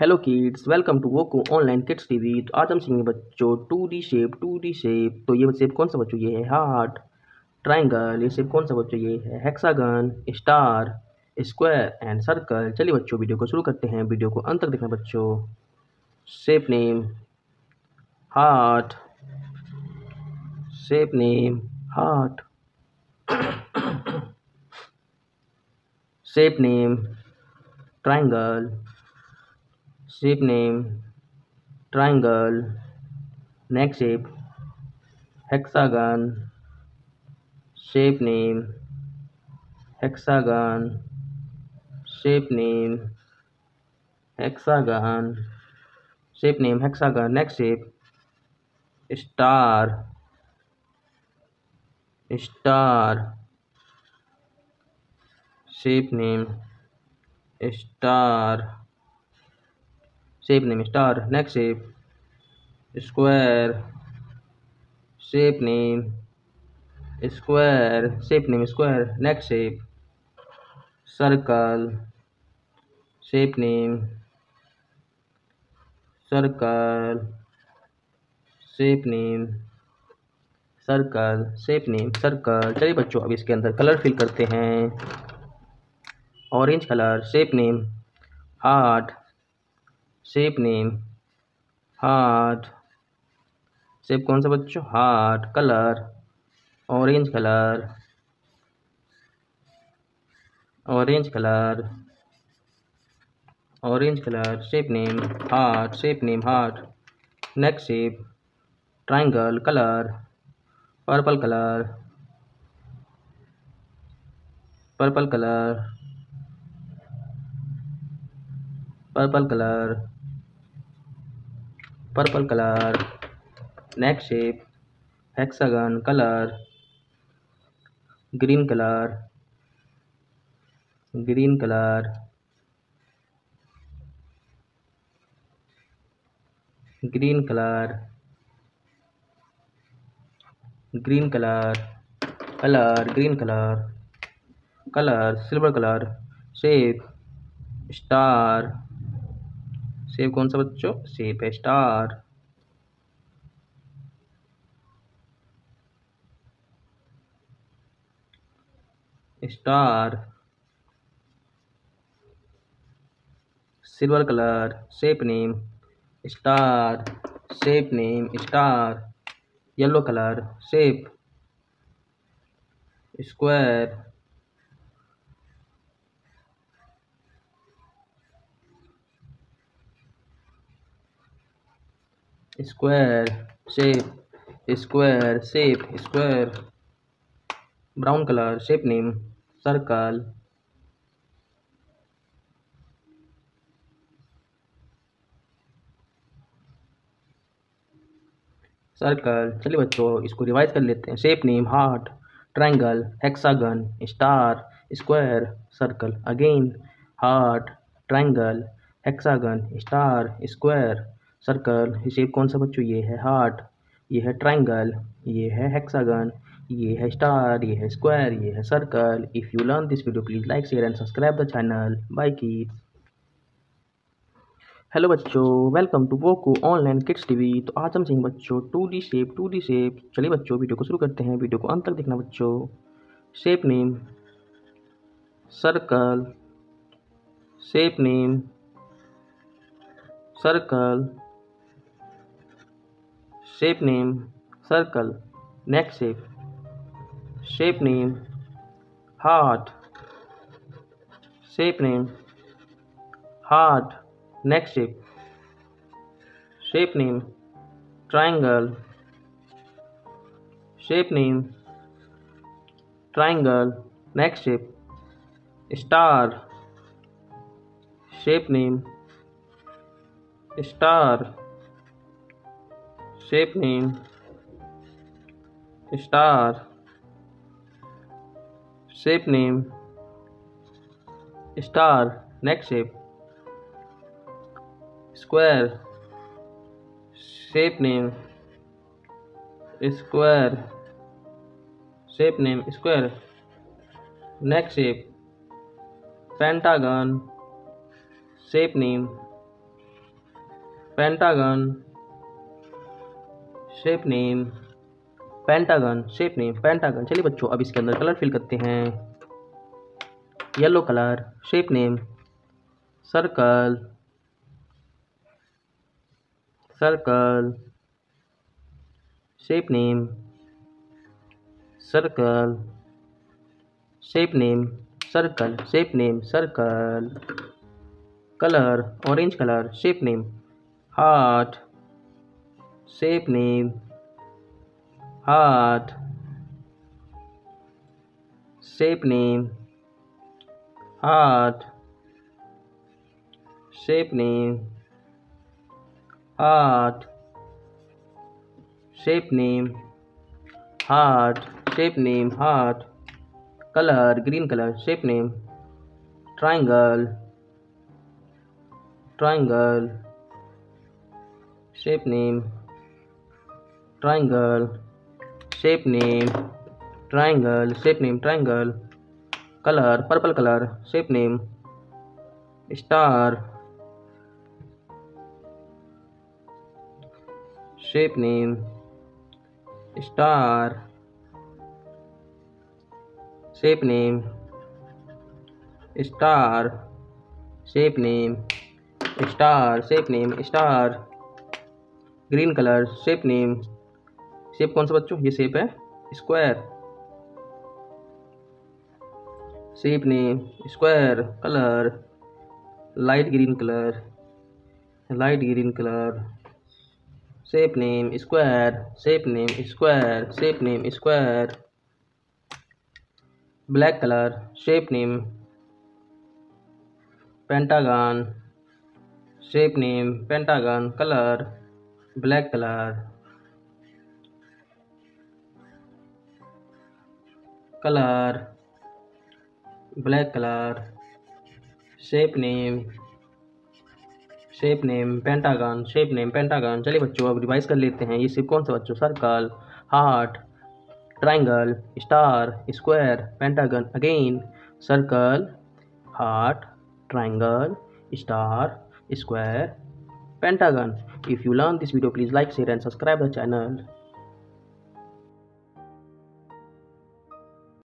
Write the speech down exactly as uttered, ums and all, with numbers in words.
Hello kids, welcome to वोको online kids TV. तो आज हम सीखेंगे बच्चों two D shape two D shape. तो ये शेप कौन सा बच्चों? ये है हार्ट, ट्रायंगल। ये शेप कौन सा बच्चों? ये है hexagon, star, square and circle. चलिए बच्चों वीडियो को शुरू करते हैं, वीडियो को अंत तक देखना बच्चों। Shape name heart, shape name heart, shape name triangle, shape name triangle, next shape hexagon, shape name hexagon, shape name hexagon, shape name hexagon, next shape star, star, shape name star, shape name star, next shape square, shape name square, shape name square, next shape circle, shape name circle, shape name circle, shape name circle. चलिए बच्चों अब इसके अंदर colour fill करते हैं। Orange colour, shape name heart, shape name heart, shape कौन सा बच्चों? Heart. Colour orange colour, orange colour, orange colour, shape name heart, shape name heart, next shape triangle, colour purple colour, purple colour, purple colour, purple colour, next shape hexagon, colour green colour, green colour, green colour, green colour, colour green colour, colour silver colour, shape star, shape कौन सा बच्चों? Shape है star, star, silver colour, shape name star, shape name star, yellow colour, shape square, square, shape square, shape square, brown colour, shape name circle, circle. चलिए बच्चों इसको revise कर लेते हैं। Shape name heart, triangle, hexagon, star, square, circle. Again heart, triangle, hexagon, star, square, circle. Shape कौन सा बच्चों? ये है हार्ट, ये है ट्रायंगल, ये है हेक्सागन, ये है स्टार, ये है स्क्वायर, ये है circle. If you learn this video please like, share and subscribe the channel. Bye kids. Hello बच्चों, welcome to वोको online kids TV. तो आज हम सीखेंगे बच्चों two D shape two D shape. चलिए बच्चों वीडियो को शुरू करते हैं, वीडियो को अंत तक देखना बच्चों। Shape name circle, shape name circle, shape name circle, next shape, shape name heart, shape name heart, next shape, shape name triangle, shape name triangle, next shape star, shape name star, shape name star, shape name star, next shape square, shape name square, shape name square, next shape pentagon, shape name pentagon shape name, pentagon shape name, pentagon. चलिए बच्चों अब इसके अंदर colour fill करते हैं। Yellow colour, shape name circle, circle shape name circle, shape name circle, shape name circle. Colour orange colour, shape name heart, shape name heart, shape name heart, shape name heart, shape name heart, shape name heart. Colour green colour, shape name triangle, triangle shape name triangle, shape name triangle, shape name triangle. Colour purple colour, shape name star, shape name star, shape name star, shape name star, shape name star. Green colour, shape name, shape कौन सा बच्चों? ये shape है square, shape name square. Colour light green colour, light green colour shape name square, shape name square, shape name square. Black colour, shape name pentagon, shape name pentagon. Colour black colour, colour black colour shape name, shape name pentagon, shape name pentagon. चलिए बच्चों अब revise कर लेते हैं। ये shape कौन सा बच्चों? Circle, heart, triangle, star, square, pentagon. Again circle, heart, triangle, star, square, pentagon. If you learn this video, please like, share and subscribe the channel.